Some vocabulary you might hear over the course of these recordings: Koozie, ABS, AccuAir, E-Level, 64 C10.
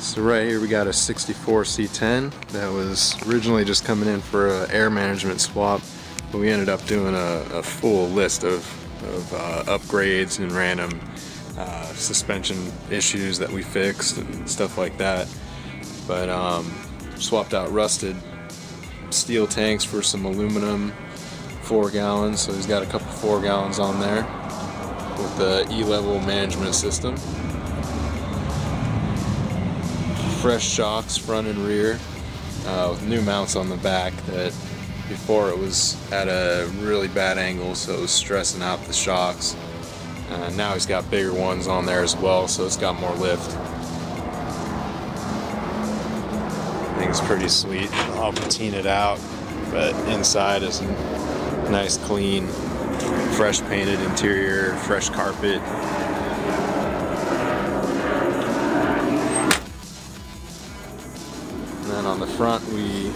So right here we got a 64 C10 that was originally just coming in for an air management swap, but we ended up doing a full list of upgrades and random suspension issues that we fixed and stuff like that. But swapped out rusted steel tanks for some aluminum 4 gallons, so he's got a couple 4 gallons on there with the E-Level management system. Fresh shocks front and rear with new mounts on the back that before it was at a really bad angle, so it was stressing out the shocks. Now he's got bigger ones on there as well, so it's got more lift. I think it's pretty sweet. I'll patina it out, but inside is a nice clean fresh painted interior, fresh carpet. And on the front we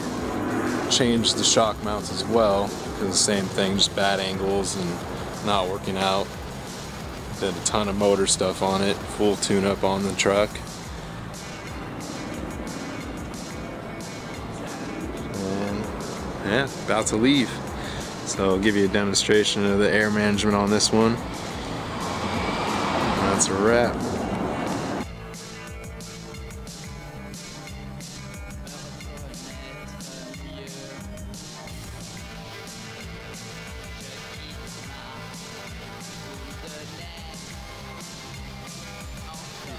changed the shock mounts as well, because the same thing, just bad angles and not working out. Did a ton of motor stuff on it, full tune-up on the truck. And yeah, about to leave. So I'll give you a demonstration of the air management on this one. And that's a wrap.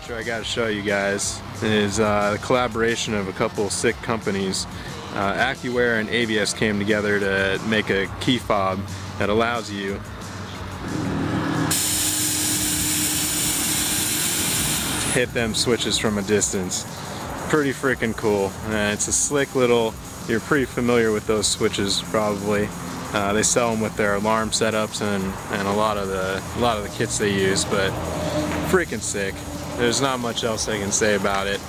I got to show you guys is the collaboration of a couple sick companies. AccuAir and ABS came together to make a key fob that allows you to hit them switches from a distance. Pretty freaking cool. It's a slick little, you're pretty familiar with those switches probably. They sell them with their alarm setups and a lot of the kits they use, but freaking sick. There's not much else I can say about it.